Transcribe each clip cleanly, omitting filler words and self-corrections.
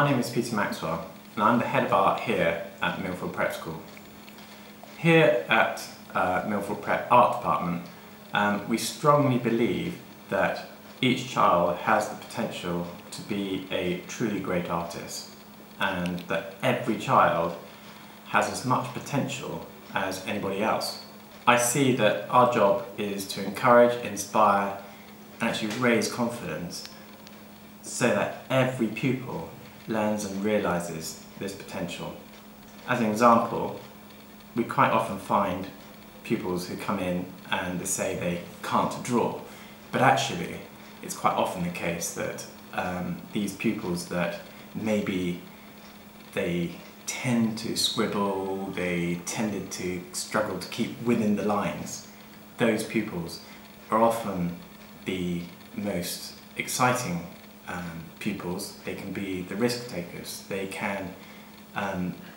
My name is Peter Maxwell and I'm the Head of Art here at Millfield Prep School. Here at Millfield Prep Art Department we strongly believe that each child has the potential to be a truly great artist and that every child has as much potential as anybody else. I see that our job is to encourage, inspire and actually raise confidence so that every pupil learns and realises this potential. As an example, we quite often find pupils who come in and they say they can't draw, but actually it's quite often the case that these pupils that maybe they tend to scribble, they tended to struggle to keep within the lines, those pupils are often the most exciting pupils. They can be the risk takers, they can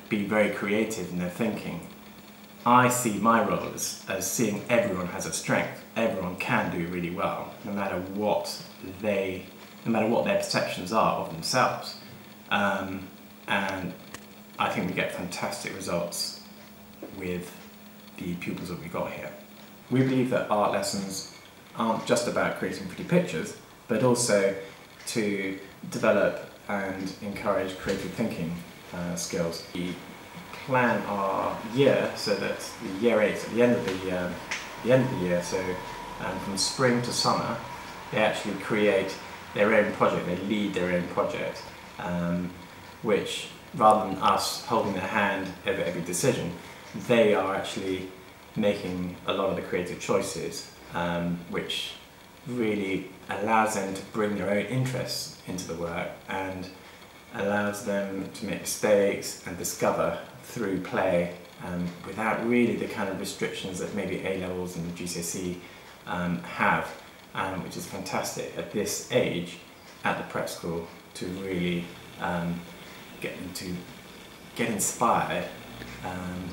be very creative in their thinking. I see my role as seeing everyone has a strength, everyone can do really well, no matter what their perceptions are of themselves. And I think we get fantastic results with the pupils that we've got here. We believe that art lessons aren't just about creating pretty pictures, but also to develop and encourage creative thinking skills. We plan our year so that the year 8 at the end of the year, so from spring to summer, they actually create their own project, they lead their own project, which rather than us holding their hand over every decision, they are actually making a lot of the creative choices, which really allows them to bring their own interests into the work and allows them to make mistakes and discover through play without really the kind of restrictions that maybe A-levels and GCSE have, which is fantastic at this age at the prep school to really get them to get inspired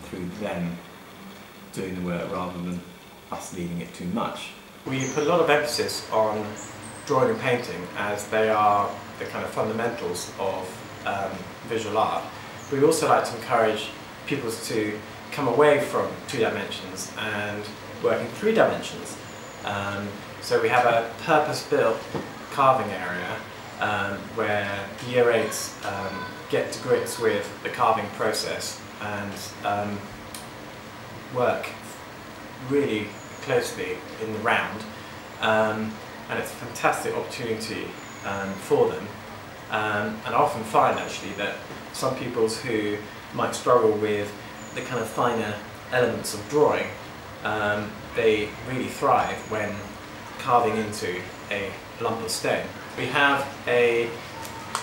through them doing the work rather than us leading it too much. We put a lot of emphasis on drawing and painting as they are the kind of fundamentals of visual art. We also like to encourage pupils to come away from 2 dimensions and work in 3 dimensions. So we have a purpose-built carving area where the Year 8s get to grips with the carving process and work really closely in the round, and it's a fantastic opportunity for them. And I often find actually that some pupils who might struggle with the kind of finer elements of drawing, they really thrive when carving into a lump of stone. We have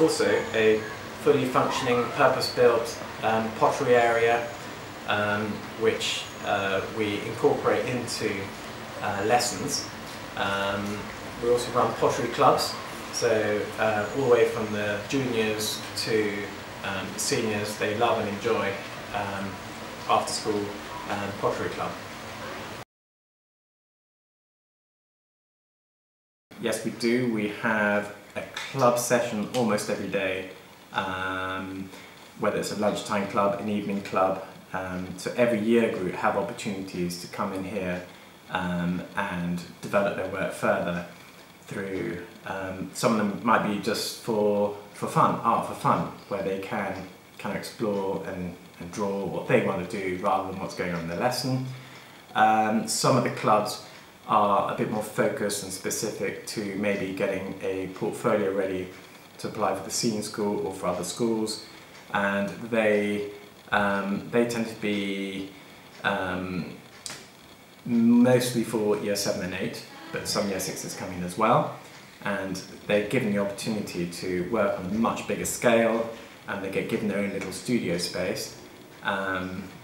also a fully functioning purpose-built pottery area which we incorporate into lessons. We also run pottery clubs, so all the way from the juniors to the seniors, they love and enjoy after school pottery club. Yes, we do. We have a club session almost every day, whether it's a lunchtime club, an evening club. So every year group have opportunities to come in here and develop their work further through, some of them might be just for fun, art for fun, where they can kind of explore and draw what they want to do rather than what's going on in the lesson. Some of the clubs are a bit more focused and specific to maybe getting a portfolio ready to apply for the senior school or for other schools, and they tend to be mostly for Year 7 and 8, but some Year 6s come in as well, and they're given the opportunity to work on a much bigger scale, and they get given their own little studio space,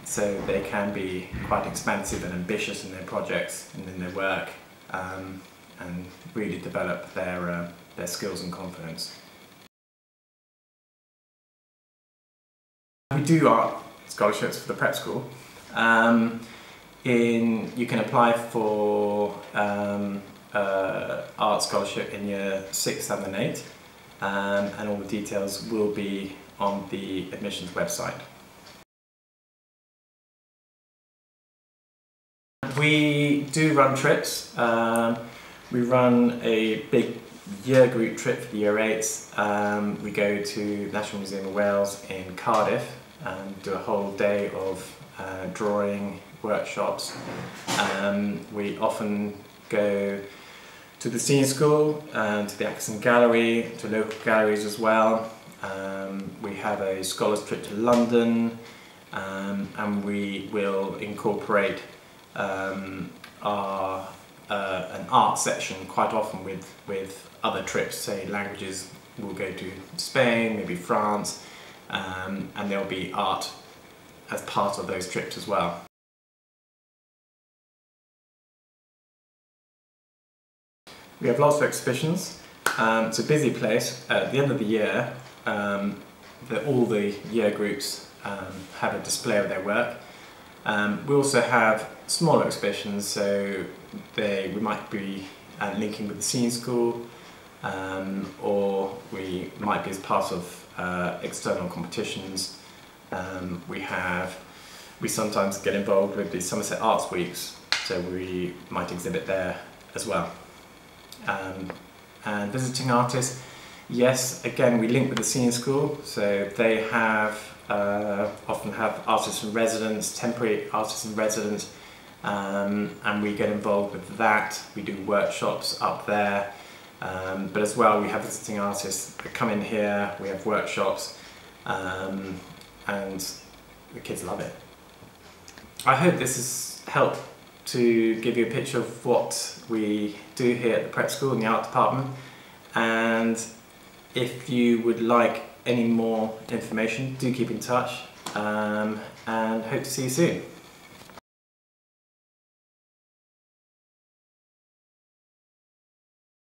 so they can be quite expansive and ambitious in their projects and in their work, and really develop their skills and confidence. We do art scholarships for the prep school. You can apply for art scholarship in Year 6, 7 and 8, and all the details will be on the admissions website. We do run trips. We run a big year group trip for the Year 8s. We go to the National Museum of Wales in Cardiff and do a whole day of drawing workshops. We often go to the senior school, to the Atkinson gallery, to local galleries as well. We have a scholars trip to London, and we will incorporate an art section quite often with other trips. Say languages, we'll go to Spain, maybe France, and there'll be art as part of those trips as well. We have lots of exhibitions. It's a busy place. At the end of the year, all the year groups have a display of their work. We also have smaller exhibitions, so we might be linking with the senior school, or we might be as part of external competitions. We sometimes get involved with the Somerset Arts Weeks, so we might exhibit there as well. And visiting artists, yes, again we link with the senior school, so they have often have artists in residence, temporary artists in residence, and we get involved with that. We do workshops up there, but as well we have visiting artists that come in here, we have workshops, and the kids love it. I hope this has helped to give you a picture of what we do here at the prep school in the art department, and if you would like any more information, do keep in touch, and hope to see you soon.